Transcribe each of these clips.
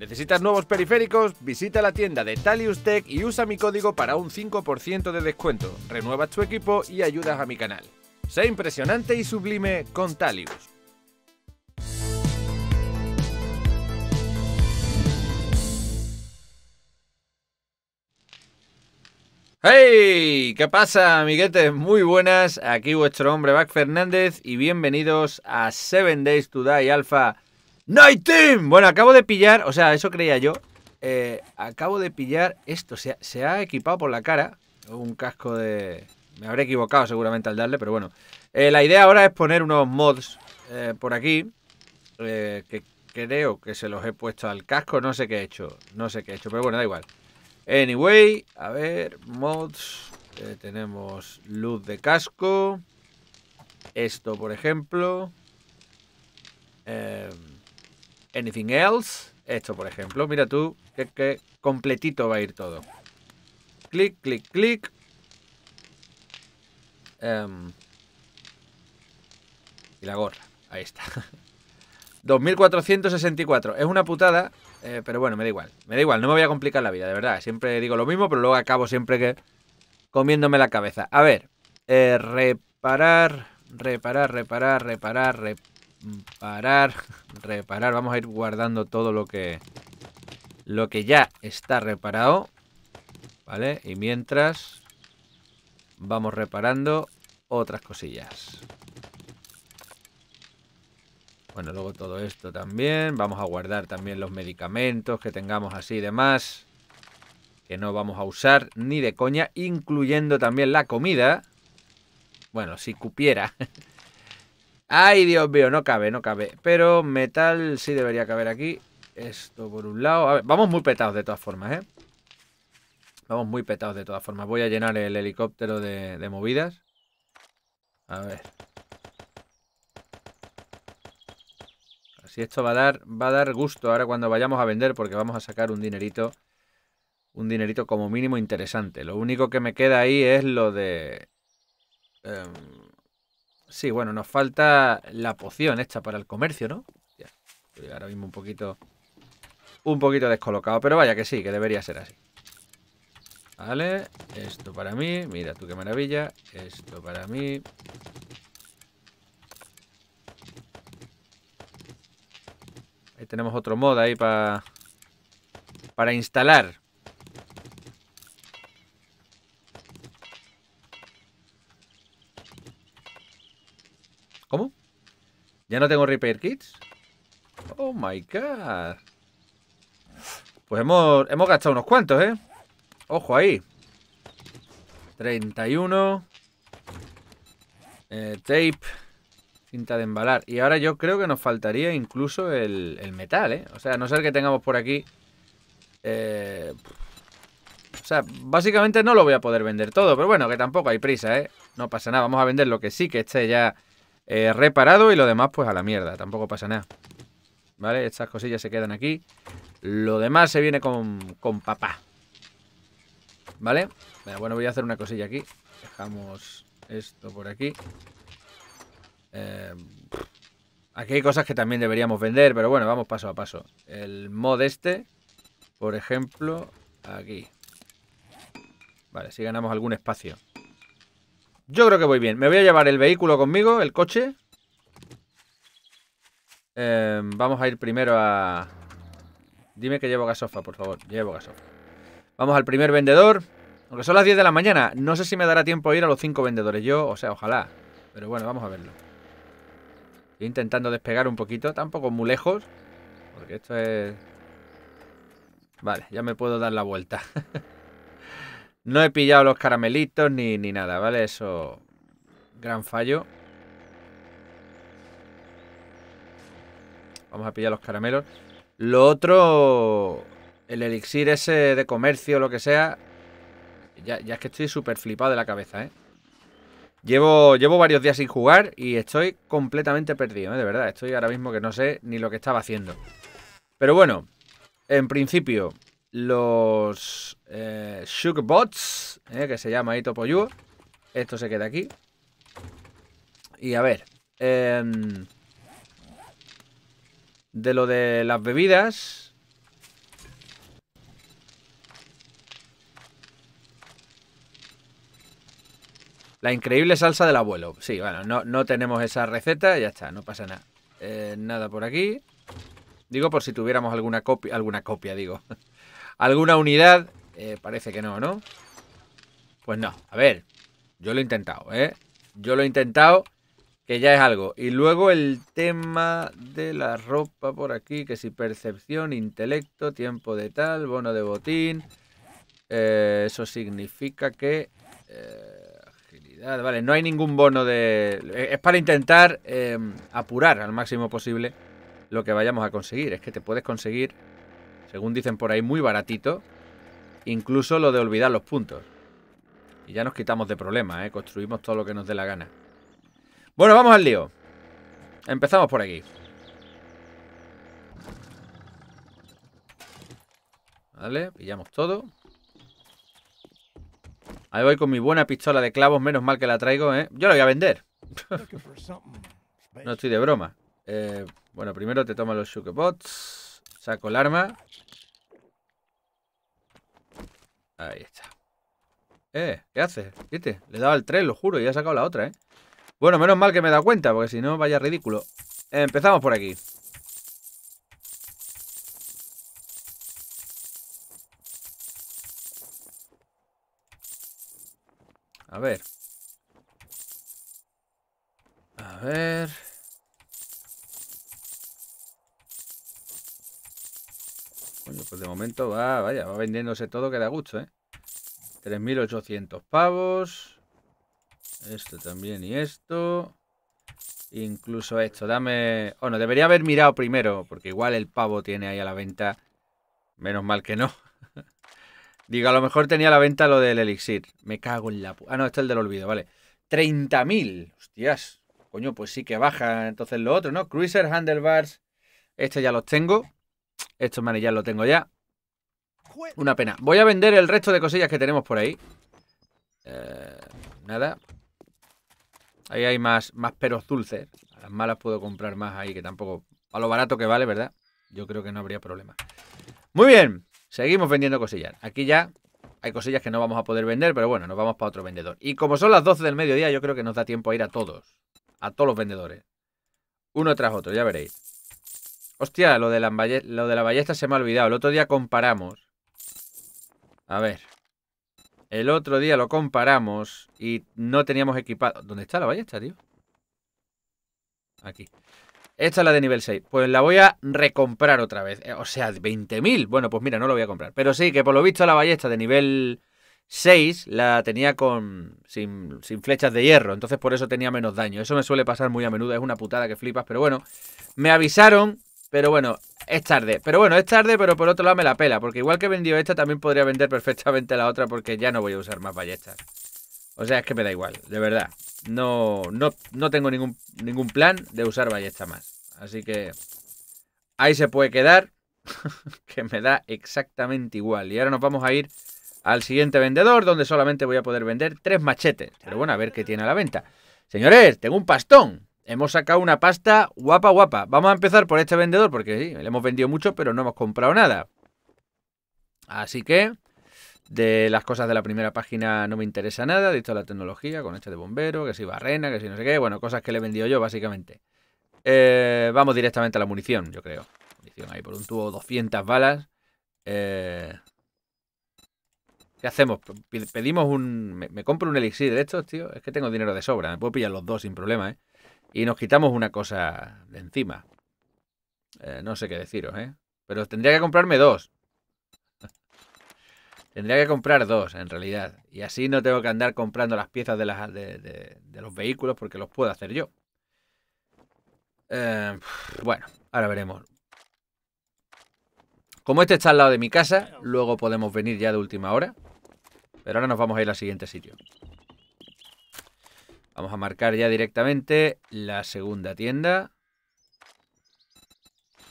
¿Necesitas nuevos periféricos? Visita la tienda de Talius Tech y usa mi código para un 5% de descuento. Renuevas tu equipo y ayudas a mi canal. Sé impresionante y sublime con Talius. ¡Hey! ¿Qué pasa, amiguetes? Muy buenas, aquí vuestro hombre Buck Fernández y bienvenidos a 7 Days to Die Alpha Night Team. Bueno, acabo de pillar, o sea, eso creía yo, acabo de pillar esto, se ha equipado por la cara, un casco de... me habré equivocado seguramente al darle, pero bueno. La idea ahora es poner unos mods por aquí, que creo que se los he puesto al casco, no sé qué he hecho, pero bueno, da igual. Anyway, a ver, mods, tenemos luz de casco, esto por ejemplo, anything else, esto por ejemplo, mira tú, que completito va a ir todo. Clic, clic, clic. Y la gorra, ahí está. 2464, es una putada. Pero bueno, me da igual, no me voy a complicar la vida, de verdad. Siempre digo lo mismo, pero luego acabo siempre que comiéndome la cabeza. A ver, reparar. Vamos a ir guardando todo lo que ya está reparado, ¿vale? Y mientras vamos reparando otras cosillas. Bueno, luego todo esto también. Vamos a guardar también los medicamentos que tengamos así y demás, que no vamos a usar ni de coña, incluyendo también la comida. Bueno, si cupiera. ¡Ay, Dios mío! No cabe. Pero metal sí debería caber aquí. Esto por un lado. A ver, vamos muy petados de todas formas, ¿eh? Voy a llenar el helicóptero de movidas. A ver... si esto va a dar gusto ahora cuando vayamos a vender, porque vamos a sacar un dinerito como mínimo interesante. Lo único que me queda ahí es lo de... sí, bueno, nos falta la poción esta para el comercio, ¿no? Ya, estoy ahora mismo un poquito descolocado, pero vaya que sí, que debería ser así. Vale, esto para mí, mira tú qué maravilla, esto para mí... Ahí tenemos otro mod ahí para instalar. ¿Cómo? ¿Ya no tengo repair kits? Oh my god. Pues hemos gastado unos cuantos, ¿eh? Ojo ahí. 31. Tape. Cinta de embalar. Y ahora yo creo que nos faltaría incluso el metal, ¿eh? O sea, a no ser que tengamos por aquí... o sea, básicamente no lo voy a poder vender todo. Pero bueno, que tampoco hay prisa, ¿eh? No pasa nada. Vamos a vender lo que sí que esté ya reparado. Y lo demás, pues a la mierda. Tampoco pasa nada. ¿Vale? Estas cosillas se quedan aquí. Lo demás se viene con papá. ¿Vale? Bueno, voy a hacer una cosilla aquí. Dejamos esto por aquí. Aquí hay cosas que también deberíamos vender, pero bueno, vamos paso a paso. El mod este, por ejemplo, aquí. Vale, si ganamos algún espacio. Yo creo que voy bien. Me voy a llevar el vehículo conmigo, el coche. Vamos a ir primero a... Dime que llevo gasofa, por favor. Llevo gasofa. Vamos al primer vendedor. Aunque son las 10 de la mañana. No sé si me dará tiempo a ir a los 5 vendedores. Yo, o sea, ojalá. Pero bueno, vamos a verlo. Estoy intentando despegar un poquito, tampoco muy lejos, porque esto es... Vale, ya me puedo dar la vuelta. No he pillado los caramelitos ni nada, ¿vale? Eso... gran fallo. Vamos a pillar los caramelos. Lo otro... el elixir ese de comercio, lo que sea... Ya es que estoy súper flipado de la cabeza, ¿eh? Llevo varios días sin jugar y estoy completamente perdido, ¿eh? De verdad. Estoy ahora mismo que no sé ni lo que estaba haciendo. Pero bueno, en principio, los Sugarbots, que se llama ahí Topoyuo. Esto se queda aquí. Y a ver, de lo de las bebidas, La increíble salsa del abuelo. Sí, bueno, no tenemos esa receta, ya está, no pasa nada. Nada por aquí. Digo, por si tuviéramos alguna copia, digo. ¿Alguna unidad? Parece que no, ¿no? Pues no. A ver, yo lo he intentado, ¿eh? Yo lo he intentado, que ya es algo. Y luego el tema de la ropa por aquí, que si percepción, intelecto, tiempo de tal, bono de botín. Eso significa que... agilidad, vale, no hay ningún bono de... Es para intentar apurar al máximo posible lo que vayamos a conseguir. Es que te puedes conseguir, según dicen por ahí, muy baratito, incluso lo de olvidar los puntos. Y ya nos quitamos de problemas, ¿eh? Construimos todo lo que nos dé la gana. Bueno, vamos al lío. Empezamos por aquí. Vale, pillamos todo. Ahí voy con mi buena pistola de clavos. Menos mal que la traigo, ¿eh? Yo la voy a vender. No estoy de broma. Bueno, primero te tomo los sugarbots. Saco el arma. Ahí está. ¿Qué haces? ¿Viste? Le he dado al 3, lo juro, y he sacado la otra, ¿eh? Bueno, menos mal que me he dado cuenta, porque si no, vaya ridículo. Empezamos por aquí. A ver. A ver... Bueno, pues de momento va vendiéndose todo, que da gusto, ¿eh? 3.800 pavos. Esto también y esto. Incluso esto. Dame... Bueno, debería haber mirado primero, porque igual el pavo tiene ahí a la venta. Menos mal que no. Digo, a lo mejor tenía a la venta lo del elixir. Me cago en la... Ah, no, este es el del olvido, vale. 30.000. Hostias. Coño, pues sí que baja entonces lo otro, ¿no? Cruiser, handlebars. Este ya los tengo. Estos manillas los tengo ya. Una pena. Voy a vender el resto de cosillas que tenemos por ahí. Nada. Ahí hay más peros dulces. A las malas puedo comprar más ahí, que tampoco... A lo barato que vale, ¿verdad? Yo creo que no habría problema. Muy bien. Seguimos vendiendo cosillas. Aquí ya hay cosillas que no vamos a poder vender, pero bueno, nos vamos para otro vendedor. Y como son las 12 del mediodía, yo creo que nos da tiempo a ir a todos. A todos los vendedores. Uno tras otro, ya veréis. Hostia, lo de la ballesta se me ha olvidado. El otro día comparamos. A ver, el otro día lo comparamos y no teníamos equipado. ¿Dónde está la ballesta, tío? Aquí. Esta es la de nivel 6. Pues la voy a recomprar otra vez. O sea, 20.000. Bueno, pues mira, no la voy a comprar. Pero sí, que por lo visto la ballesta de nivel 6 la tenía sin flechas de hierro. Entonces por eso tenía menos daño. Eso me suele pasar muy a menudo. Es una putada que flipas. Pero bueno, me avisaron... Pero bueno, es tarde. Pero bueno, es tarde, pero por otro lado me la pela. Porque igual que he vendido esta, también podría vender perfectamente la otra. Porque ya no voy a usar más ballestas. O sea, es que me da igual, de verdad. No tengo ningún plan de usar ballestas más. Así que ahí se puede quedar. Que me da exactamente igual. Y ahora nos vamos a ir al siguiente vendedor, donde solamente voy a poder vender 3 machetes. Pero bueno, a ver qué tiene a la venta. Señores, tengo un pastón. Hemos sacado una pasta guapa, guapa. Vamos a empezar por este vendedor, porque sí, le hemos vendido mucho, pero no hemos comprado nada. Así que, de las cosas de la primera página no me interesa nada. De esto de la tecnología, con este de bombero, que si barrena, que si no sé qué. Bueno, cosas que le he vendido yo, básicamente. Vamos directamente a la munición, yo creo. Munición ahí por un tubo, 200 balas. ¿Qué hacemos? Pedimos un... Me compro un elixir de estos, tío. Es que tengo dinero de sobra. Me puedo pillar los dos sin problema, ¿eh? Y nos quitamos una cosa de encima. No sé qué deciros, ¿eh? Pero tendría que comprarme 2. Tendría que comprar 2, en realidad. Y así no tengo que andar comprando las piezas de los vehículos, porque los puedo hacer yo. Bueno, ahora veremos. Como este está al lado de mi casa, luego podemos venir ya de última hora. Pero ahora nos vamos a ir al siguiente sitio. Vamos a marcar ya directamente la segunda tienda.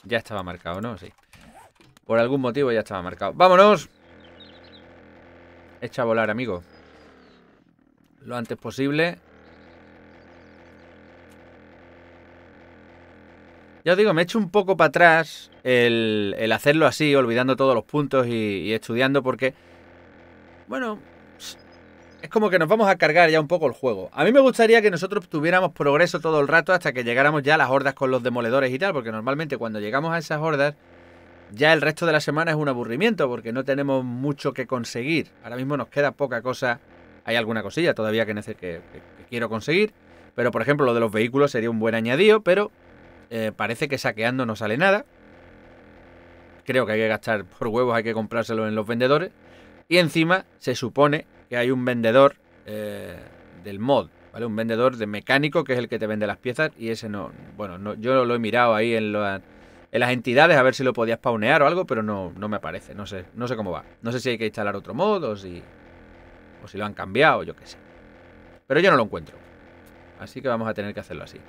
Ya estaba marcado, ¿no? Sí. Por algún motivo ya estaba marcado. ¡Vámonos! Echa a volar, amigo. Lo antes posible. Ya os digo, me echo un poco para atrás el hacerlo así, olvidando todos los puntos y estudiando porque... Bueno... Es como que nos vamos a cargar ya un poco el juego. A mí me gustaría que nosotros tuviéramos progreso todo el rato hasta que llegáramos ya a las hordas con los demoledores y tal, porque normalmente cuando llegamos a esas hordas ya el resto de la semana es un aburrimiento porque no tenemos mucho que conseguir. Ahora mismo nos queda poca cosa. Hay alguna cosilla todavía que quiero conseguir, pero por ejemplo lo de los vehículos sería un buen añadido, pero parece que saqueando no sale nada. Creo que hay que gastar por huevos, hay que comprárselo en los vendedores. Y encima se supone que hay un vendedor del mod, ¿vale? Un vendedor de mecánico que es el que te vende las piezas y ese no... Bueno, no, yo lo he mirado ahí en las entidades a ver si lo podías spawnear o algo, pero no me aparece. No sé cómo va. No sé si hay que instalar otro mod o si lo han cambiado, yo qué sé. Pero yo no lo encuentro. Así que vamos a tener que hacerlo así.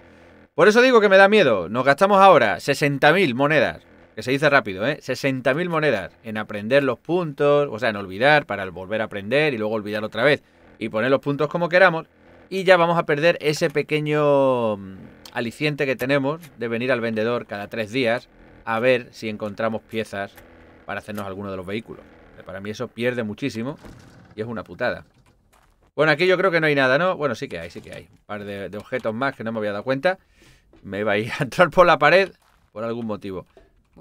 Por eso digo que me da miedo. Nos gastamos ahora 60.000 monedas. Que se dice rápido, ¿eh? 60.000 monedas en aprender los puntos, o sea, en olvidar para volver a aprender y luego olvidar otra vez y poner los puntos como queramos y ya vamos a perder ese pequeño aliciente que tenemos de venir al vendedor cada 3 días a ver si encontramos piezas para hacernos alguno de los vehículos. Para mí eso pierde muchísimo y es una putada. Bueno, aquí yo creo que no hay nada, ¿no? Bueno, sí que hay. Un par de objetos más que no me había dado cuenta. Me iba a ir a entrar por la pared por algún motivo.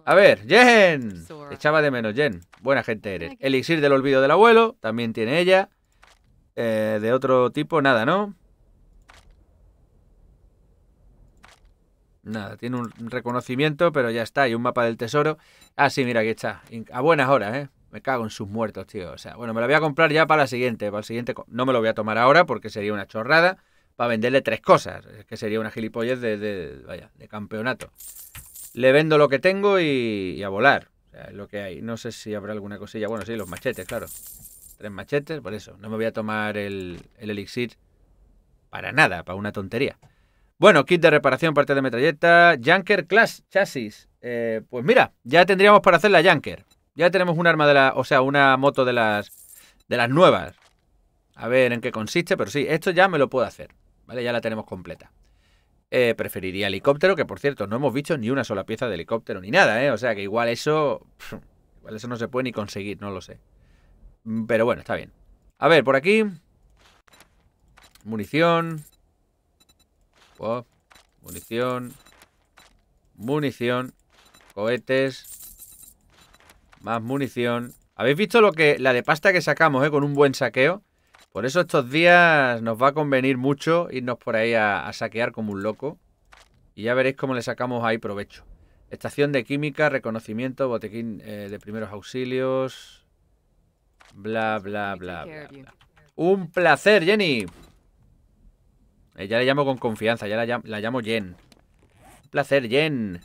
A ver, Jen. Te echaba de menos, Jen. Buena gente eres. Elixir del olvido del abuelo. También tiene ella. De otro tipo, nada, ¿no? Nada, tiene un reconocimiento, pero ya está. Y un mapa del tesoro. Ah, sí, mira, aquí está. A buenas horas, ¿eh? Me cago en sus muertos, tío. O sea, bueno, me lo voy a comprar ya para la siguiente. Para el siguiente. No me lo voy a tomar ahora porque sería una chorrada. Para venderle 3 cosas. Es que sería una gilipollez de campeonato. Le vendo lo que tengo y a volar. O sea, es lo que hay. No sé si habrá alguna cosilla. Bueno, sí, los machetes, claro. 3 machetes, por eso. No me voy a tomar el elixir para nada, para una tontería. Bueno, kit de reparación, parte de metralleta. Junker Class Chasis. Pues mira, ya tendríamos para hacer la Junker. Ya tenemos un arma de la... O sea, una moto de las nuevas. A ver en qué consiste, pero sí, esto ya me lo puedo hacer. Vale, ya la tenemos completa. Preferiría helicóptero, que por cierto no hemos visto ni una sola pieza de helicóptero ni nada, ¿eh? O sea que igual eso no se puede ni conseguir, no lo sé. Pero bueno, está bien. A ver, por aquí. Munición. Oh, munición. Munición. Cohetes. Más munición. ¿Habéis visto la de pasta que sacamos, con un buen saqueo? Por eso estos días nos va a convenir mucho irnos por ahí a saquear como un loco. Y ya veréis cómo le sacamos ahí provecho. Estación de química, reconocimiento, botiquín de primeros auxilios. Bla, bla, bla, bla, bla. Un placer, Jenny. Ya le llamo con confianza, ya la llamo Jen. Un placer, Jen.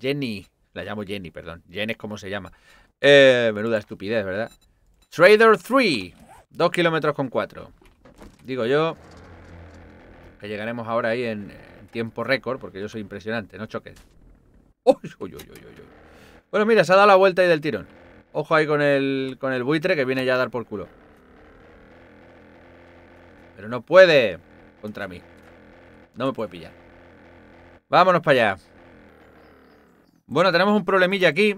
Jenny. La llamo Jenny, perdón. Jen es como se llama. Menuda estupidez, ¿verdad? Trader 3. 2,4 kilómetros. Digo yo que llegaremos ahora ahí en tiempo récord, porque yo soy impresionante, no choques. ¡Uy, uy, uy, uy, uy! Bueno, mira, se ha dado la vuelta ahí del tirón. Ojo ahí con el buitre que viene ya a dar por culo. Pero no puede contra mí. No me puede pillar. Vámonos para allá. Bueno, tenemos un problemilla aquí.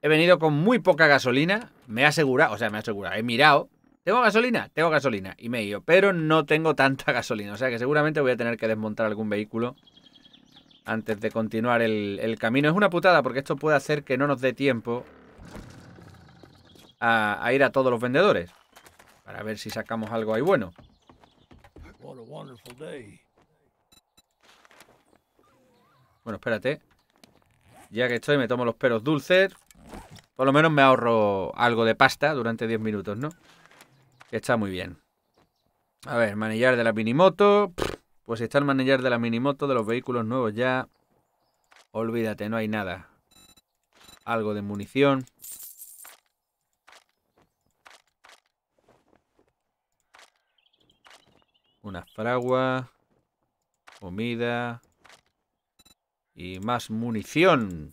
He venido con muy poca gasolina. Me he asegurado, he mirado. Tengo gasolina. Y me he ido. Pero no tengo tanta gasolina. O sea que seguramente voy a tener que desmontar algún vehículo antes de continuar el camino. Es una putada porque esto puede hacer que no nos dé tiempo a ir a todos los vendedores. Para ver si sacamos algo ahí bueno. Bueno, espérate. Ya que estoy, me tomo los peros dulces. Por lo menos me ahorro algo de pasta durante 10 minutos, ¿no? Está muy bien. A ver, manillar de la minimoto. Pues si está el manillar de la minimoto, de los vehículos nuevos ya... Olvídate, no hay nada. Algo de munición. Una fragua. Comida. Y más munición.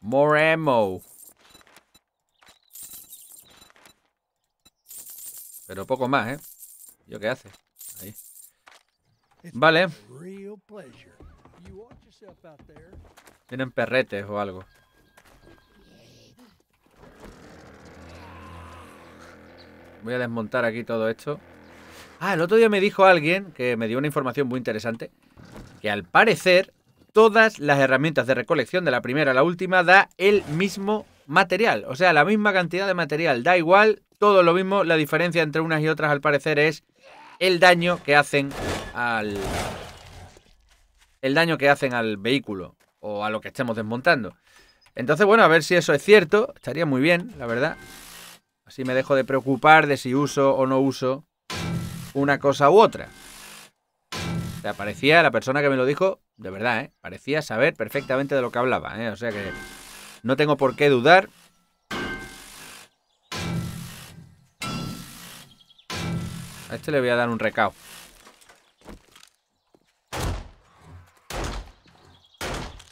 More ammo. Pero poco más, ¿eh? ¿Yo qué hace? Ahí. Vale. Tienen perretes o algo. Voy a desmontar aquí todo esto. Ah, el otro día me dijo alguien que me dio una información muy interesante, que al parecer todas las herramientas de recolección de la primera a la última da el mismo material. O sea, la misma cantidad de material. Da igual, todo lo mismo. La diferencia entre unas y otras al parecer es el daño que hacen al... el daño que hacen al vehículo o a lo que estemos desmontando. Entonces, bueno, a ver si eso es cierto. Estaría muy bien, la verdad. Así me dejo de preocupar de si uso o no uso una cosa u otra. O sea, parecía, la persona que me lo dijo, de verdad, ¿eh? Parecía saber perfectamente de lo que hablaba, ¿eh? O sea que no tengo por qué dudar. A este le voy a dar un recao.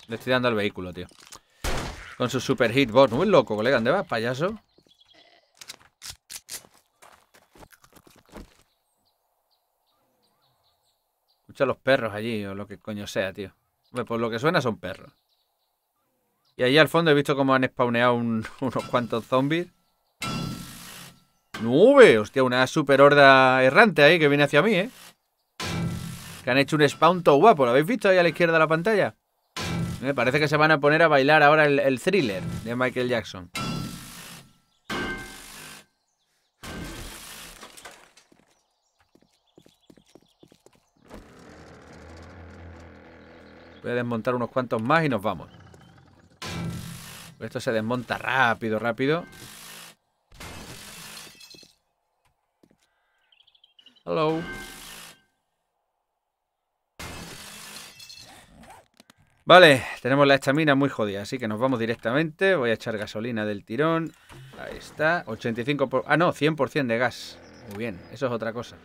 Le estoy dando al vehículo, tío. Con su super hitbox. Muy loco, colega. ¿Dónde vas, payaso? Escucha a los perros allí, o lo que coño sea, tío. Hombre, por lo que suena son perros. Y allí al fondo he visto cómo han spawneado unos cuantos zombies. ¡Nube! Hostia, una super horda errante ahí que viene hacia mí, ¿eh? Que han hecho un spawn todo guapo. ¿Lo habéis visto ahí a la izquierda de la pantalla? Me parece que se van a poner a bailar ahora el Thriller de Michael Jackson. Voy a desmontar unos cuantos más y nos vamos. Esto se desmonta rápido, rápido. Hello. Vale, tenemos la estamina muy jodida, así que nos vamos directamente. Voy a echar gasolina del tirón. Ahí está. 100% de gas. Muy bien, eso es otra cosa.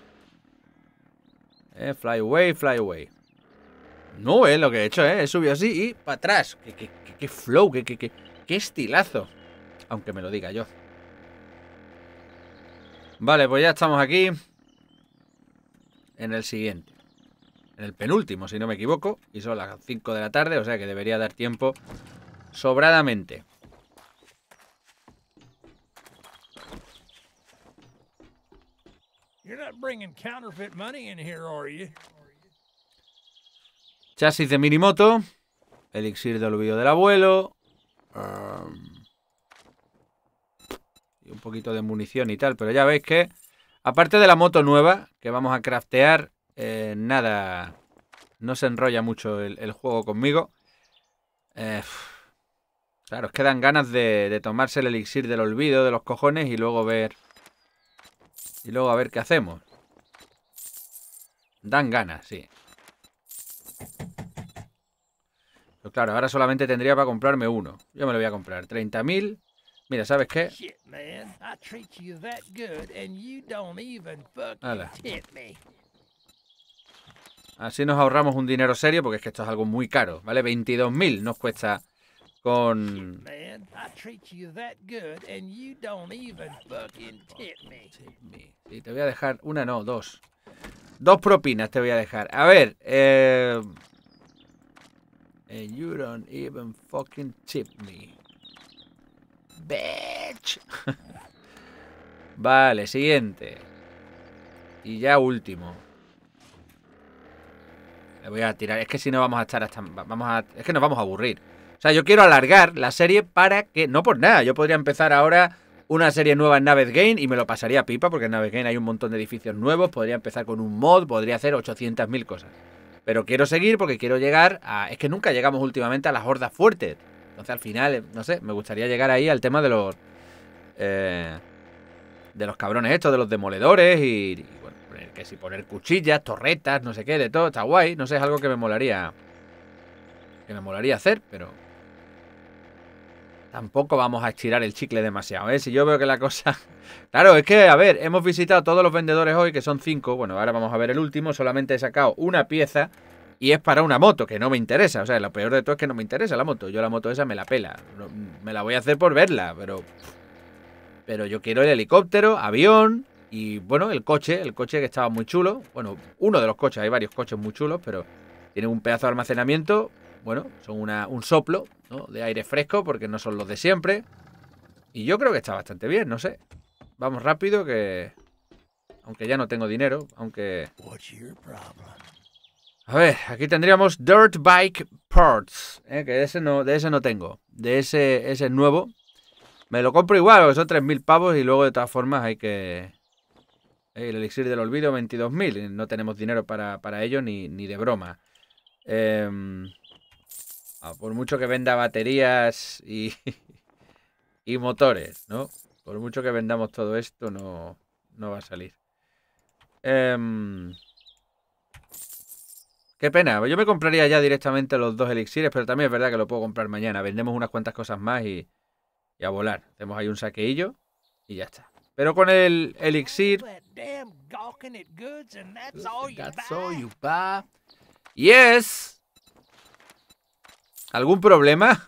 Fly away, fly away. No, lo que he hecho, He subido así y para atrás. Qué flow, qué estilazo. Aunque me lo diga yo. Vale, pues ya estamos aquí. En el siguiente. En el penúltimo, si no me equivoco. Y son las 5 de la tarde, o sea que debería dar tiempo sobradamente. Chasis de minimoto. Elixir de olvido del abuelo. Y un poquito de munición y tal. Pero ya veis que, aparte de la moto nueva que vamos a craftear, nada, no se enrolla mucho el juego conmigo. Claro, os quedan ganas de tomarse el elixir del olvido de los cojones y luego ver. Y luego a ver qué hacemos. Dan ganas, sí. Pero claro, ahora solamente tendría para comprarme uno. Yo me lo voy a comprar. 30.000. Mira, ¿sabes qué? Hala. Así nos ahorramos un dinero serio, porque es que esto es algo muy caro, ¿vale? 22.000 nos cuesta con... Sí, te voy a dejar una, no, dos. Dos propinas te voy a dejar. A ver, And you don't even fucking tip me. Bitch. Vale, siguiente. Y ya último. Voy a tirar, es que si no vamos a estar hasta... es que nos vamos a aburrir. O sea, yo quiero alargar la serie para que... No por nada, yo podría empezar ahora una serie nueva en Navet Gain y me lo pasaría pipa, porque en Navet Gain hay un montón de edificios nuevos, podría empezar con un mod, podría hacer 800.000 cosas. Pero quiero seguir porque quiero llegar a... Es que nunca llegamos últimamente a las hordas fuertes. Entonces al final, no sé, me gustaría llegar ahí al tema de los... de los cabrones estos, de los demoledores y bueno. Que si poner cuchillas, torretas, no sé qué, de todo, está guay. No sé, es algo que me molaría. Que me molaría hacer, pero... Tampoco vamos a estirar el chicle demasiado, ¿eh? Si yo veo que la cosa... Claro, es que, a ver, hemos visitado todos los vendedores hoy, que son 5. Bueno, ahora vamos a ver el último. Solamente he sacado una pieza y es para una moto, que no me interesa. O sea, lo peor de todo es que no me interesa la moto. Yo la moto esa me la pela. Me la voy a hacer por verla, pero... Pero yo quiero el helicóptero, avión... Y bueno, el coche que estaba muy chulo. Bueno, uno de los coches, hay varios coches muy chulos, pero tienen un pedazo de almacenamiento. Bueno, son un soplo, ¿no? De aire fresco, porque no son los de siempre. Y yo creo que está bastante bien, no sé. Vamos rápido que... Aunque ya no tengo dinero, aunque... A ver, aquí tendríamos Dirt Bike Parts, que de ese no tengo. De ese es nuevo. Me lo compro igual, porque son 3.000 pavos y luego de todas formas hay que... El elixir del olvido, 22.000. No tenemos dinero para ello ni de broma. Por mucho que venda baterías y motores, ¿no? Por mucho que vendamos todo esto, no va a salir. Qué pena, yo me compraría ya directamente los dos elixires, pero también es verdad que lo puedo comprar mañana. Vendemos unas cuantas cosas más y a volar. Tenemos ahí un saqueillo y ya está. Pero con el elixir... Yes. ¿Algún problema?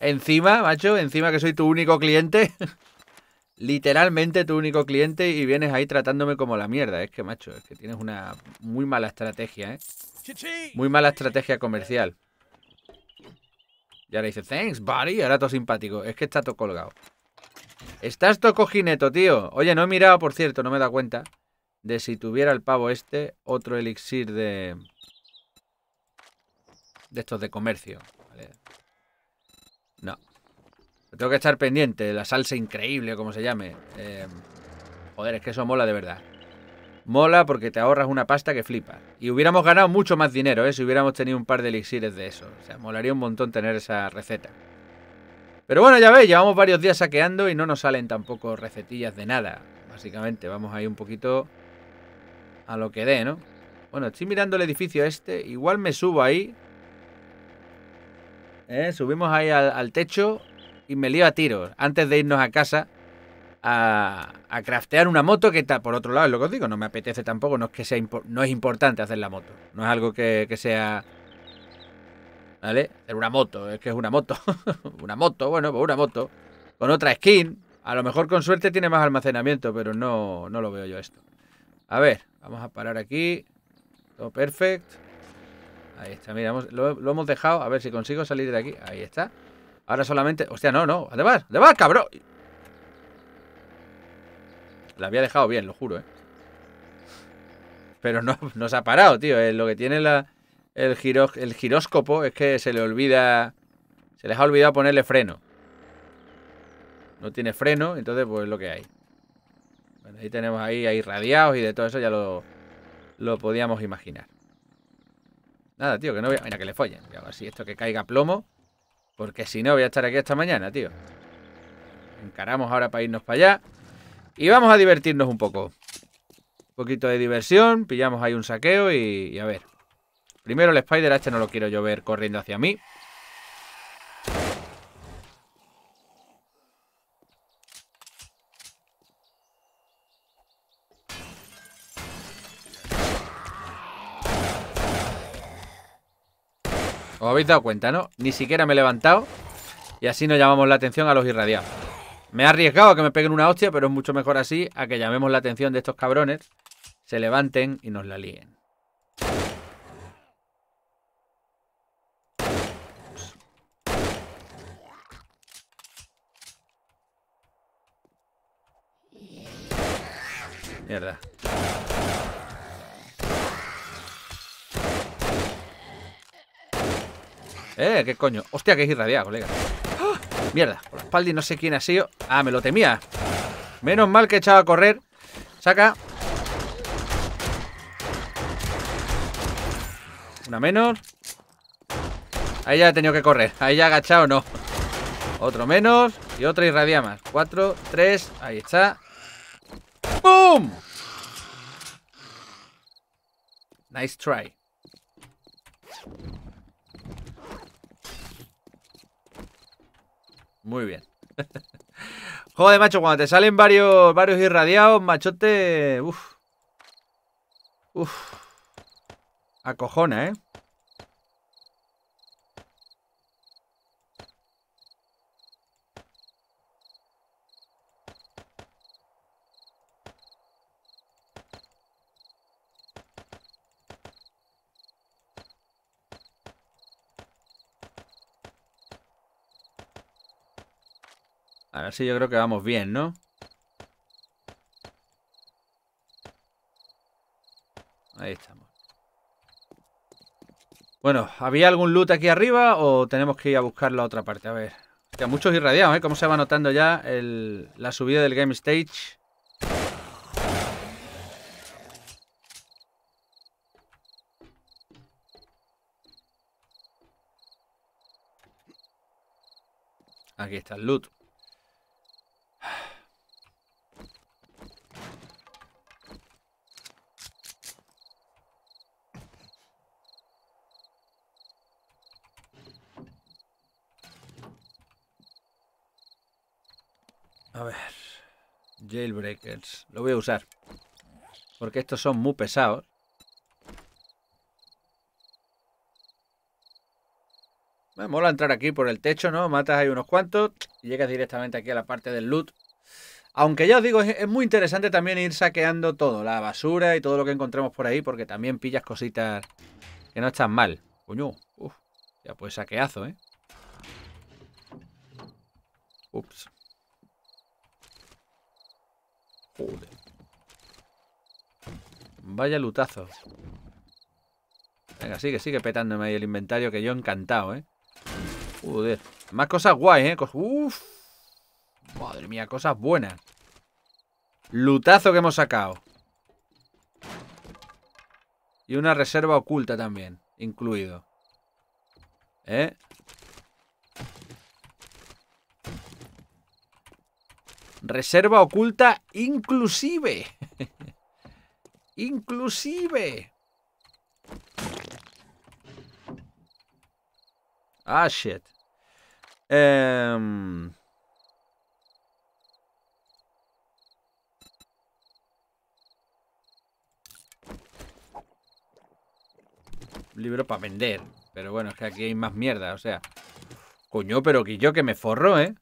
Encima, macho, encima que soy tu único cliente. Literalmente tu único cliente y vienes ahí tratándome como la mierda. Es que, macho, es que tienes una muy mala estrategia, ¿eh? Muy mala estrategia comercial. Y ahora dice, thanks, buddy. Y ahora todo simpático. Es que está todo colgado. Estás todo cojineto, tío. Oye, no he mirado, por cierto, no me he dado cuenta de si tuviera el pavo este otro elixir de estos de comercio, ¿vale? No. Tengo que estar pendiente, la salsa increíble, como se llame. Joder, es que eso mola de verdad. Mola porque te ahorras una pasta que flipa. Y hubiéramos ganado mucho más dinero, si hubiéramos tenido un par de elixires de eso. O sea, molaría un montón tener esa receta. Pero bueno, ya veis, llevamos varios días saqueando y no nos salen tampoco recetillas de nada. Básicamente, vamos ahí un poquito a lo que dé, ¿no? Bueno, estoy mirando el edificio este. Igual me subo ahí. Subimos ahí al techo y me lío a tiros antes de irnos a casa a craftear una moto que está, por otro lado, es lo que os digo, no me apetece tampoco. No es que sea no es importante hacer la moto. No es algo que sea... ¿Vale? Hacer una moto, es que es una moto. Una moto, bueno, pues una moto. Con otra skin. A lo mejor con suerte tiene más almacenamiento, pero no lo veo yo esto. A ver, vamos a parar aquí. Todo perfecto. Ahí está, mira, lo hemos dejado. A ver si consigo salir de aquí. Ahí está. Ahora solamente... Hostia, no. Además, cabrón. La había dejado bien, lo juro, ¿eh? Pero no se ha parado, tío. Lo que tiene el giróscopo es que se le olvida... Se les ha olvidado ponerle freno. No tiene freno, entonces pues es lo que hay. Bueno, ahí tenemos ahí irradiados y de todo eso ya lo podíamos imaginar. Nada, tío, que no voy a... Mira, que le follen. A ver si esto que caiga plomo. Porque si no voy a estar aquí hasta mañana, tío. Encaramos ahora para irnos para allá. Y vamos a divertirnos un poco. Un poquito de diversión. Pillamos ahí un saqueo y a ver. Primero el Spider este no lo quiero yo ver corriendo hacia mí. Os habéis dado cuenta, ¿no? Ni siquiera me he levantado. Y así no llamamos la atención a los irradiados. Me he arriesgado a que me peguen una hostia, pero es mucho mejor así a que llamemos la atención de estos cabrones. Se levanten y nos la líen. Mierda. ¿Qué coño? Hostia, que es irradiado, colega. ¡Oh! Mierda, por la espalda y no sé quién ha sido. Ah, me lo temía. Menos mal que he echado a correr. Saca. Una menos. Ahí ya he tenido que correr. Ahí ya agachado, no. Otro menos. Y otra irradia más. 4, 3. Ahí está. ¡Boom! Nice try. Muy bien. Joder, macho, cuando te salen varios irradiados, machote... Uf. Acojona, ¿eh? A ver si yo creo que vamos bien, ¿no? Ahí estamos. Bueno, ¿había algún loot aquí arriba o tenemos que ir a buscar la otra parte? A ver. Hostia, muchos irradiados, ¿eh? Como se va notando ya la subida del Game Stage. Aquí está el loot. A ver, jailbreakers, lo voy a usar porque estos son muy pesados. Me mola entrar aquí por el techo, ¿no? Matas ahí unos cuantos y llegas directamente aquí a la parte del loot. Aunque ya os digo, es muy interesante también ir saqueando todo, la basura y todo lo que encontremos por ahí, porque también pillas cositas que no están mal. Coño, uf, ya pues saqueazo, ¿eh? Ups. Joder. Vaya lutazo. Venga, sigue petándome ahí el inventario, que yo encantado, ¿eh? Joder. Más cosas guay, ¿eh? Uf. Madre mía, cosas buenas. Lutazo que hemos sacado. Y una reserva oculta también, incluido. ¿Eh? Reserva oculta inclusive. Inclusive. Ah, shit. Libro para vender. Pero bueno, es que aquí hay más mierda, o sea. Coño, pero que yo que me forro, ¿eh?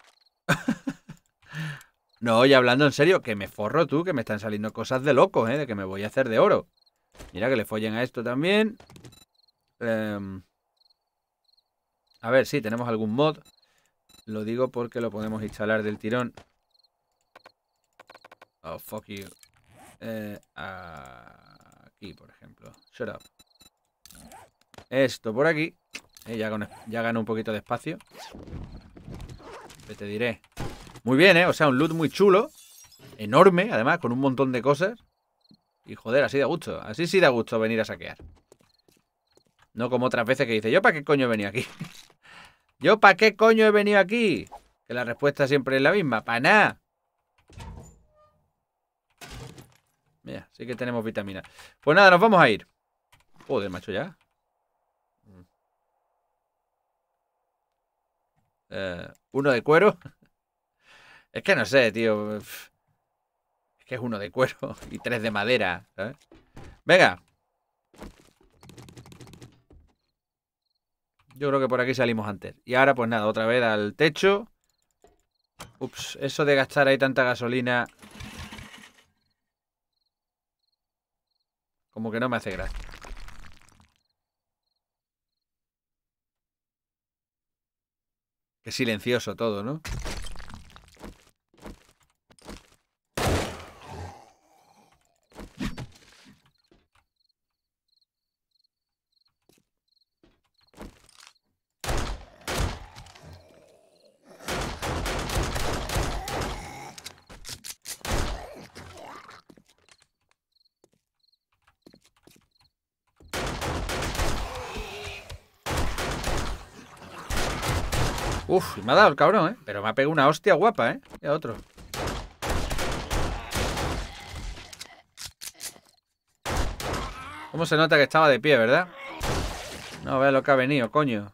No, y hablando en serio, que me forro tú, que me están saliendo cosas de locos, ¿eh? De que me voy a hacer de oro. Mira que le follen a esto también. A ver, sí, tenemos algún mod. Lo digo porque lo podemos instalar del tirón. Oh, fuck you. Aquí, por ejemplo. Shut up. Esto por aquí. Ya gano un poquito de espacio. Que te diré. Muy bien, ¿eh? O sea, un loot muy chulo. Enorme, además, con un montón de cosas. Y joder, así da gusto. Así sí da gusto venir a saquear. No como otras veces que dice, ¿yo para qué coño he venido aquí? ¿Yo para qué coño he venido aquí? Que la respuesta siempre es la misma. ¡Para nada! Mira, sí que tenemos vitamina. Pues nada, nos vamos a ir. Joder, macho, ya. Uno de cuero. Es que no sé, tío. Es que es uno de cuero y tres de madera, ¿sabes? Venga. Yo creo que por aquí salimos antes. Y ahora, pues nada, otra vez al techo. Ups, eso de gastar ahí tanta gasolina como que no me hace gracia. Qué silencioso todo, ¿no? Uf, me ha dado el cabrón, ¿eh? Pero me ha pegado una hostia guapa, ¿eh? Y a otro. ¿Cómo se nota que estaba de pie, verdad? No, vea lo que ha venido, coño.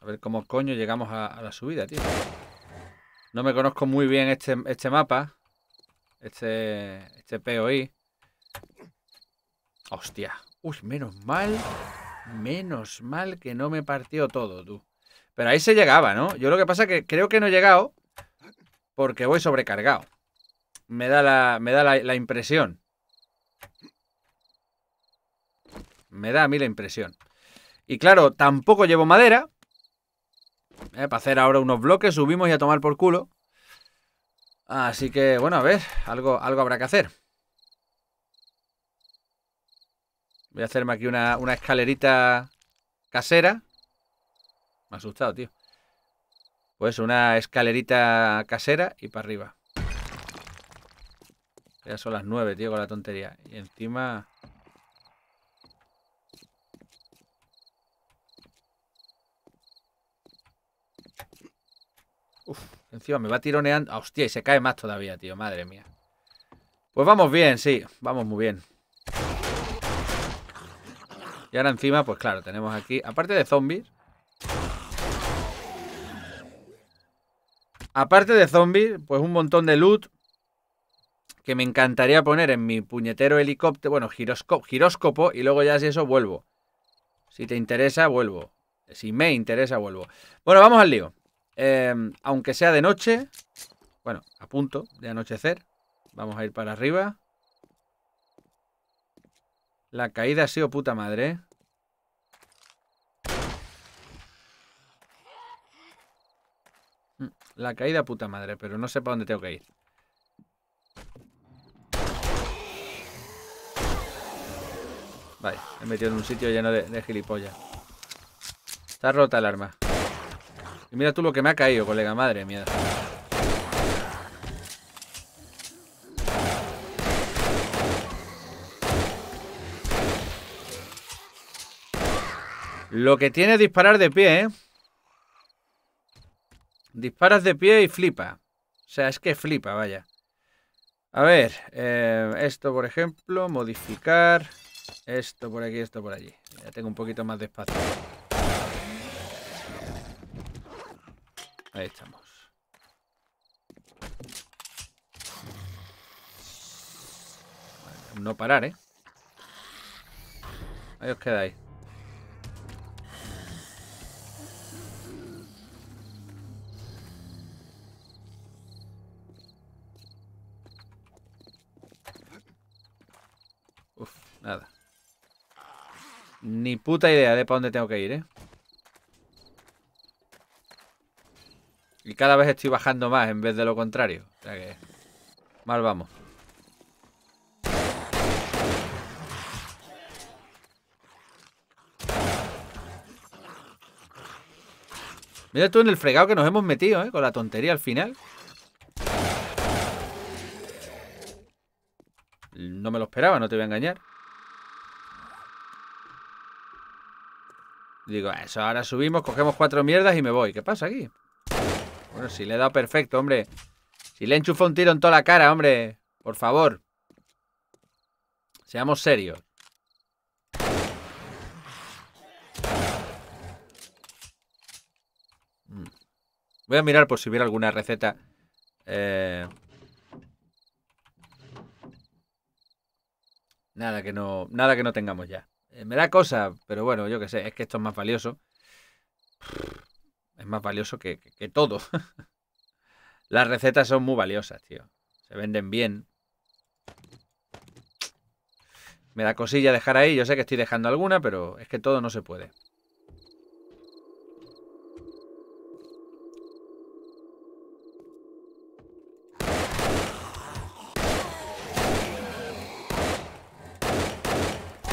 A ver cómo coño llegamos a la subida, tío. No me conozco muy bien este mapa. Este POI. Hostia. Uy, menos mal que no me partió todo, tú. Pero ahí se llegaba, ¿no? Yo lo que pasa es que creo que no he llegado porque voy sobrecargado. Me da la impresión. Me da a mí la impresión. Y claro, tampoco llevo madera. Para hacer ahora unos bloques, subimos y a tomar por culo. Así que, bueno, a ver, algo habrá que hacer. Voy a hacerme aquí una escalerita casera. Me ha asustado, tío. Pues una escalerita casera y para arriba. Ya son las 9, tío, con la tontería. Y encima... Uf, encima me va tironeando. Ah, hostia, y se cae más todavía, tío. Madre mía. Pues vamos bien, sí. Vamos muy bien. Y ahora encima, pues claro, tenemos aquí... Aparte de zombies... pues un montón de loot... Que me encantaría poner en mi puñetero helicóptero... Bueno, giróscopo... Y luego ya si eso, vuelvo. Si te interesa, vuelvo. Si me interesa, vuelvo. Bueno, vamos al lío. Aunque sea de noche, bueno, a punto de anochecer, vamos a ir para arriba. La caída ha sido puta madre, ¿eh? La caída puta madre, pero no sé para dónde tengo que ir. Vale, me he metido en un sitio lleno de gilipollas. Está rota el arma. Y mira tú lo que me ha caído, colega. Madre mía. Lo que tiene es disparar de pie, ¿eh? Disparas de pie y flipa. O sea, es que flipa, vaya. A ver. Esto, por ejemplo. Modificar. Esto por aquí, esto por allí. Ya tengo un poquito más de espacio. Ahí estamos. Vale, no parar, ¿eh? Ahí os quedáis. Uf, nada. Ni puta idea de para dónde tengo que ir, ¿eh? Y cada vez estoy bajando más en vez de lo contrario. O sea que... Mal vamos. Mira tú en el fregado que nos hemos metido, ¿eh? Con la tontería al final. No me lo esperaba, no te voy a engañar. Digo, eso, ahora subimos, cogemos 4 mierdas y me voy. ¿Qué pasa aquí? Bueno, si le he dado perfecto, hombre. Si le he enchufado un tiro en toda la cara, hombre. Por favor. Seamos serios. Voy a mirar por si hubiera alguna receta. Nada que no tengamos ya. Me da cosa, pero bueno, yo qué sé. Es que esto es más valioso. Es más valioso que todo. Las recetas son muy valiosas, tío. Se venden bien. Me da cosilla dejar ahí. Yo sé que estoy dejando alguna, pero es que todo no se puede.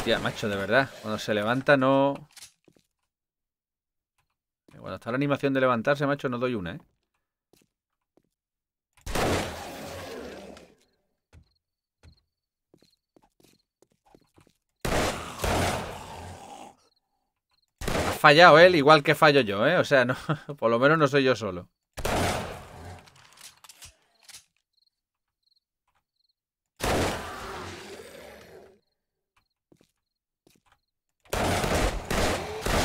Tía, macho, de verdad. Cuando se levanta no... Cuando está la animación de levantarse, macho, no doy una, ¿eh? Ha fallado él, igual que fallo yo, ¿eh? O sea, no, por lo menos no soy yo solo.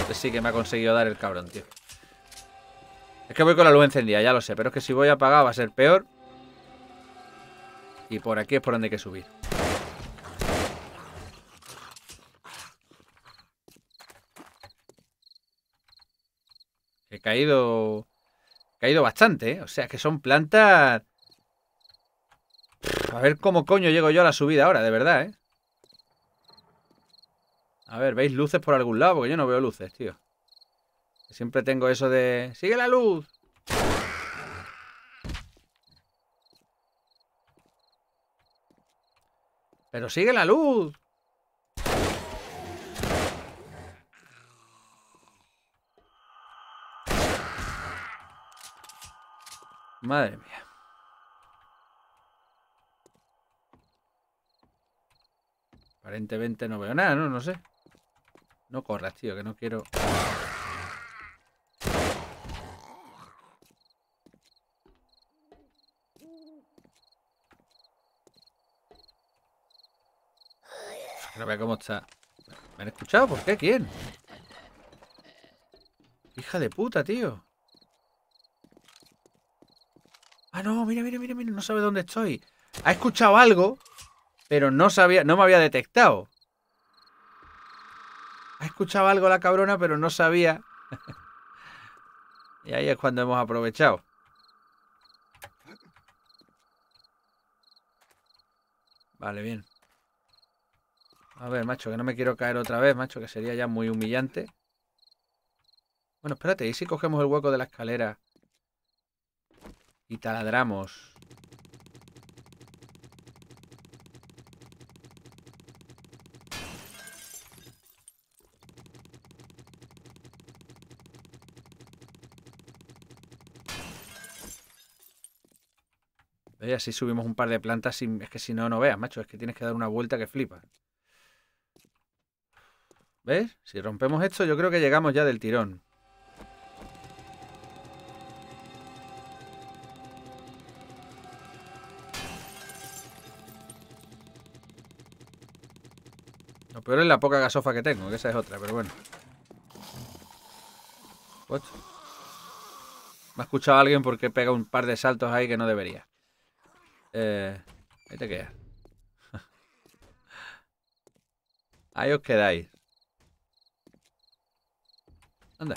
Este sí que me ha conseguido dar el cabrón, tío. Es que voy con la luz encendida, ya lo sé. Pero es que si voy apagado va a ser peor. Y por aquí es por donde hay que subir. que he caído bastante, ¿eh? O sea, que son plantas... A ver cómo coño llego yo a la subida ahora, de verdad, ¿eh? A ver, ¿veis luces por algún lado? Porque yo no veo luces, tío. Siempre tengo eso de... ¡Sigue la luz! ¡Pero sigue la luz! Madre mía. Aparentemente no veo nada, ¿no? No sé. No corras, tío, que no quiero... No vea cómo está. ¿Me han escuchado? ¿Por qué? ¿Quién? Hija de puta, tío. Ah, no, mira, mira, mira, mira. No sabe dónde estoy. Ha escuchado algo, pero no sabía, no me había detectado. Ha escuchado algo la cabrona, pero no sabía. Y ahí es cuando hemos aprovechado. Vale, bien. A ver, macho, que no me quiero caer otra vez, macho, que sería ya muy humillante. Bueno, espérate, ¿y si cogemos el hueco de la escalera y taladramos? Y así subimos un par de plantas sin... Es que si no, no veas, macho, es que tienes que dar una vuelta que flipas. ¿Ves? Si rompemos esto, yo creo que llegamos ya del tirón. Lo peor es la poca gasofa que tengo, que esa es otra, pero bueno. What? Me ha escuchado alguien porque pega un par de saltos ahí que no debería. Ahí te quedas. Ahí os quedáis. Anda.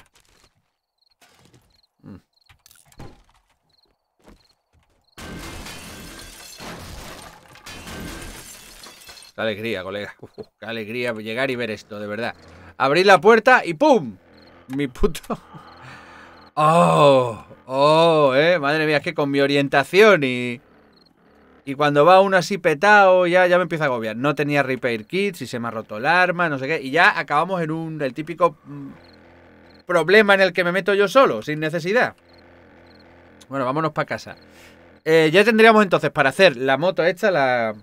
Qué alegría, colega. Qué alegría llegar y ver esto, de verdad. Abrir la puerta y ¡pum! Mi puto... ¡Oh! ¡Oh! Madre mía, es que con mi orientación y... Y cuando va uno así petado, ya me empieza a agobiar. No tenía repair kits y se me ha roto el arma, no sé qué. Y ya acabamos en el típico... problema en el que me meto yo solo, sin necesidad. Bueno, vámonos para casa. Ya tendríamos entonces para hacer la moto esta, la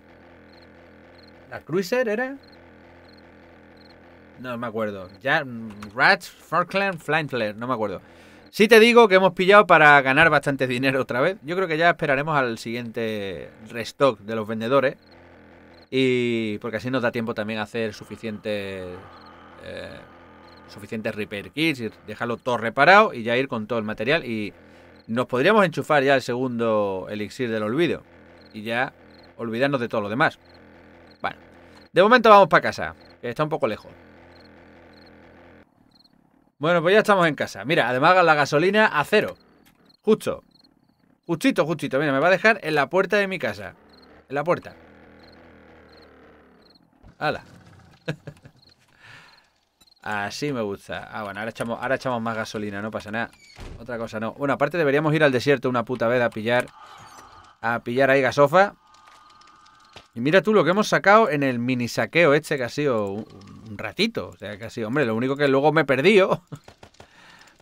Cruiser, ¿era? No me acuerdo. Ya, Rats, Falkland, Flintler, no me acuerdo. Sí te digo que hemos pillado para ganar bastante dinero otra vez. Yo creo que ya esperaremos al siguiente restock de los vendedores. Y porque así nos da tiempo también a hacer suficientes repair kits y dejarlo todo reparado y ya ir con todo el material, y nos podríamos enchufar ya el segundo elixir del olvido y ya olvidarnos de todo lo demás. Bueno, de momento vamos para casa, que está un poco lejos. Bueno, pues ya estamos en casa. Mira, además la gasolina a cero. Justo. Justito, justito. Mira, me va a dejar en la puerta de mi casa. En la puerta. ¡Hala! Así me gusta. Ah, bueno, ahora echamos más gasolina, no pasa nada. Otra cosa no. Bueno, aparte deberíamos ir al desierto una puta vez a pillar ahí gasofa. Y mira tú lo que hemos sacado en el mini saqueo este, que ha sido un ratito. O sea, que ha sido, hombre, lo único que luego me he perdido.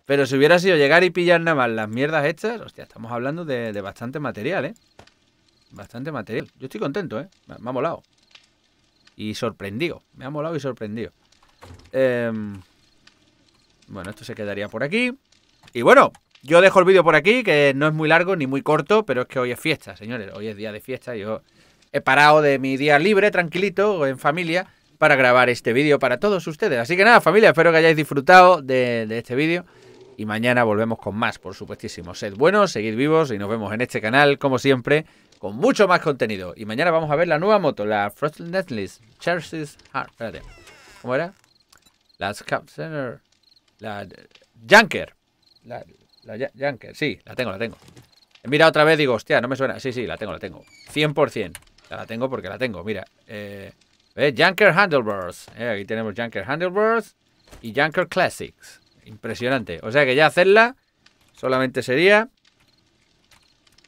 Pero si hubiera sido llegar y pillar nada más las mierdas estas, hostia, estamos hablando de bastante material, ¿eh? Bastante material. Yo estoy contento, ¿eh? Me ha molado. Y sorprendido. Me ha molado y sorprendido. Bueno, esto se quedaría por aquí. Y bueno, yo dejo el vídeo por aquí, que no es muy largo ni muy corto, pero es que hoy es fiesta, señores. Hoy es día de fiesta. Yo he parado de mi día libre, tranquilito, en familia, para grabar este vídeo para todos ustedes. Así que nada, familia, espero que hayáis disfrutado de este vídeo. Y mañana volvemos con más, por supuestísimo. Sed buenos, seguid vivos y nos vemos en este canal, como siempre, con mucho más contenido. Y mañana vamos a ver la nueva moto, la Frosted Netlist Charges Heart. Espérate, ¿cómo era? La Scouts Center. La Junker. La Junker, sí, la tengo. He mirado otra vez, digo, hostia, no me suena. Sí, la tengo. 100%. La tengo porque la tengo, mira. Junker Handlebars. Aquí tenemos Junker Handlebars y Junker Classics. Impresionante. O sea que ya hacerla solamente sería...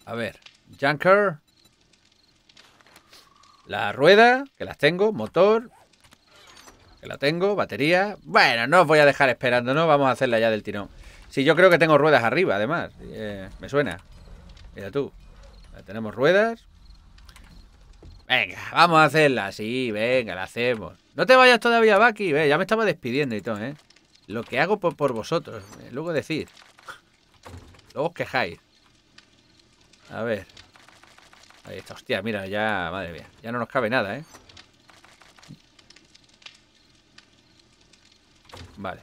A ver, Junker... La rueda, que las tengo, motor, que la tengo, batería... Bueno, no os voy a dejar esperando, ¿no? Vamos a hacerla ya del tirón. Sí, yo creo que tengo ruedas arriba, además. Me suena. Mira tú. Ya tenemos ruedas. Venga, vamos a hacerla. Sí, venga, la hacemos. No te vayas todavía, Bucky. Ya me estaba despidiendo y todo, ¿eh? Lo que hago por vosotros. Luego decid. Luego os quejáis. A ver. Ahí está, hostia, mira, ya, madre mía. Ya no nos cabe nada, ¿eh? Vale.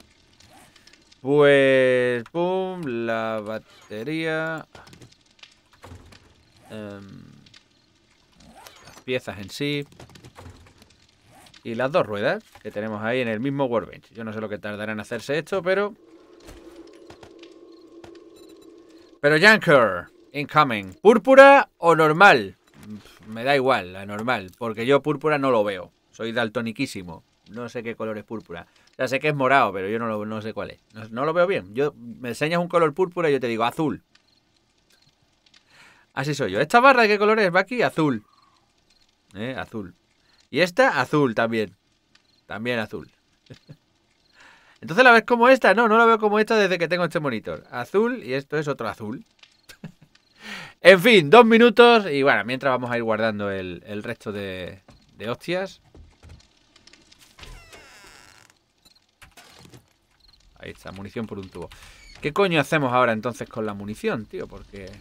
Pues... Pum, la batería... las piezas en sí... Y las dos ruedas que tenemos ahí en el mismo workbench. Yo no sé lo que tardará en hacerse esto, pero... Pero Junker... Incoming. ¿Púrpura o normal? Me da igual, la normal. Porque yo púrpura no lo veo. Soy daltoniquísimo. No sé qué color es púrpura. O sea, sé que es morado, pero yo no sé cuál es. No lo veo bien. Yo, me enseñas un color púrpura y yo te digo azul. Así soy yo. ¿Esta barra de qué color es, Bucky? Azul. Azul. Y esta, azul también. También azul. Entonces la ves como esta. No, no la veo como esta desde que tengo este monitor. Azul y esto es otro azul. En fin, 2 minutos y bueno, mientras vamos a ir guardando el resto de hostias. Ahí está, munición por un tubo. ¿Qué coño hacemos ahora entonces con la munición, tío? Porque...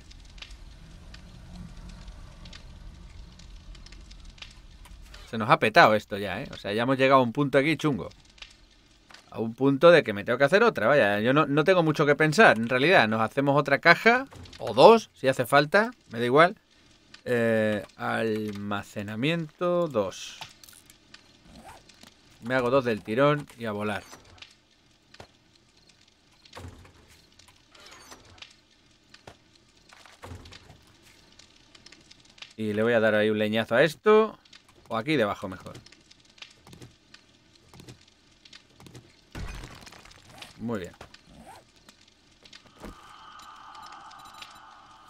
Se nos ha petado esto ya, ¿eh? O sea, ya hemos llegado a un punto aquí chungo. A un punto de que me tengo que hacer otra, vaya. Yo no tengo mucho que pensar, en realidad. Nos hacemos otra caja, o dos, si hace falta. Me da igual. Almacenamiento 2. Me hago 2 del tirón y a volar. Y le voy a dar ahí un leñazo a esto. O aquí debajo mejor. Muy bien.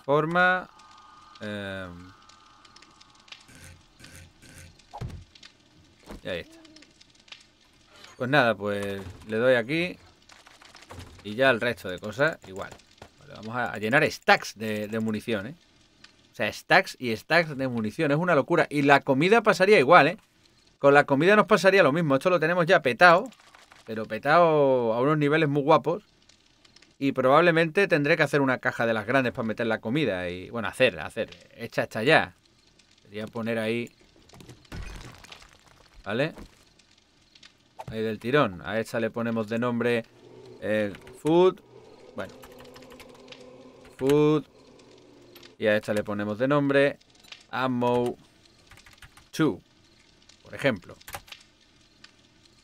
Forma. Y ahí está. Pues nada, pues le doy aquí. Y ya el resto de cosas igual. Vale, vamos a llenar stacks de munición, ¿eh? O sea, stacks y stacks de munición. Es una locura. Y la comida pasaría igual, ¿eh? Con la comida nos pasaría lo mismo. Esto lo tenemos ya petado. Pero petado a unos niveles muy guapos. Y probablemente tendré que hacer una caja de las grandes para meter la comida. Y bueno, hacer. Hecha hasta allá. Quería poner ahí. ¿Vale? Ahí del tirón. A esta le ponemos de nombre Food. Bueno. Food. Y a esta le ponemos de nombre Ammo 2. Por ejemplo.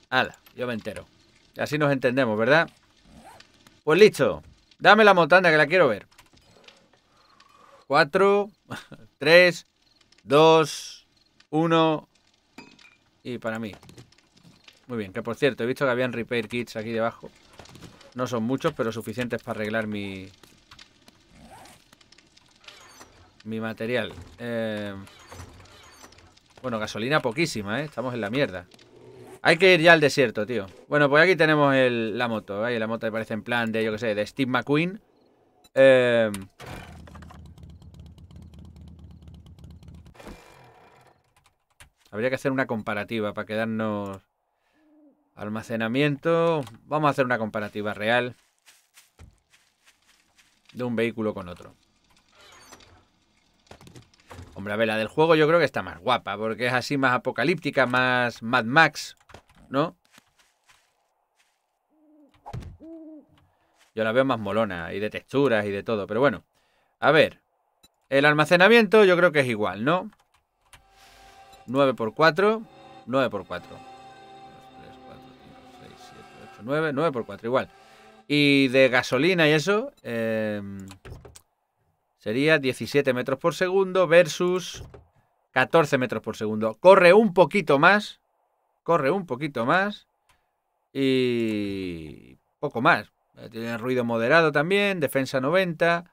Ala. Yo me entero. Así nos entendemos, ¿verdad? Pues listo. Dame la montaña que la quiero ver. 4, 3, 2, 1. Y para mí. Muy bien, que por cierto, he visto que habían repair kits aquí debajo. No son muchos, pero suficientes para arreglar mi material. Bueno, gasolina poquísima, ¿eh? Estamos en la mierda. Hay que ir ya al desierto, tío. Bueno, pues aquí tenemos la moto. Ahí la moto me parece en plan de, yo qué sé, de Steve McQueen. Habría que hacer una comparativa para quedarnos... Almacenamiento. Vamos a hacer una comparativa real. De un vehículo con otro. Hombre, a ver, la del juego yo creo que está más guapa. Porque es así más apocalíptica, más Mad Max... ¿No? Yo la veo más molona y de texturas y de todo, pero bueno. A ver, el almacenamiento yo creo que es igual, ¿no? 9×4, 9×4. 2, 3, 4, 5, 6, 7, 8, 9, 9×4 igual. Y de gasolina y eso, sería 17 metros por segundo versus 14 metros por segundo. Corre un poquito más. Corre un poquito más. Y poco más. Tiene ruido moderado también. Defensa 90.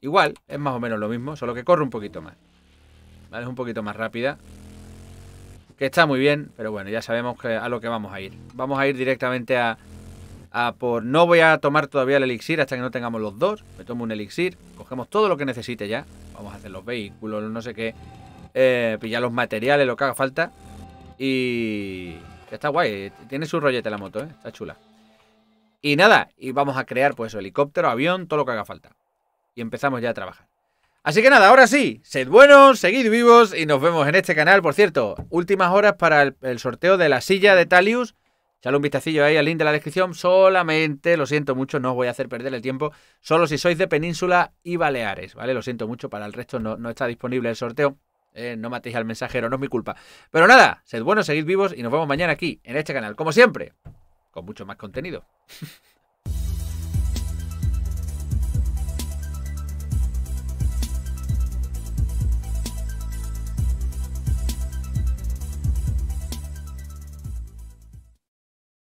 Igual, es más o menos lo mismo, solo que corre un poquito más. ¿Vale? Es un poquito más rápida. Que está muy bien, pero bueno, ya sabemos que a lo que vamos a ir. Vamos a ir directamente a por... No voy a tomar todavía el elixir hasta que no tengamos los dos. Me tomo un elixir, cogemos todo lo que necesite ya. Vamos a hacer los vehículos, no sé qué. Pillar los materiales, lo que haga falta. Y... está guay, tiene su rollete la moto, ¿eh? Está chula. Y nada, y vamos a crear pues helicóptero, avión, todo lo que haga falta. Y empezamos ya a trabajar. Así que nada, ahora sí, sed buenos, seguid vivos y nos vemos en este canal. Por cierto, últimas horas para el sorteo de la silla de Talius. Echadle un vistacillo ahí al link de la descripción. Solamente, lo siento mucho, no os voy a hacer perder el tiempo. Solo si sois de Península y Baleares, ¿vale? Lo siento mucho, para el resto no está disponible el sorteo. No matéis al mensajero, no es mi culpa. Pero nada, sed buenos, seguid vivos y nos vemos mañana aquí, en este canal. Como siempre, con mucho más contenido.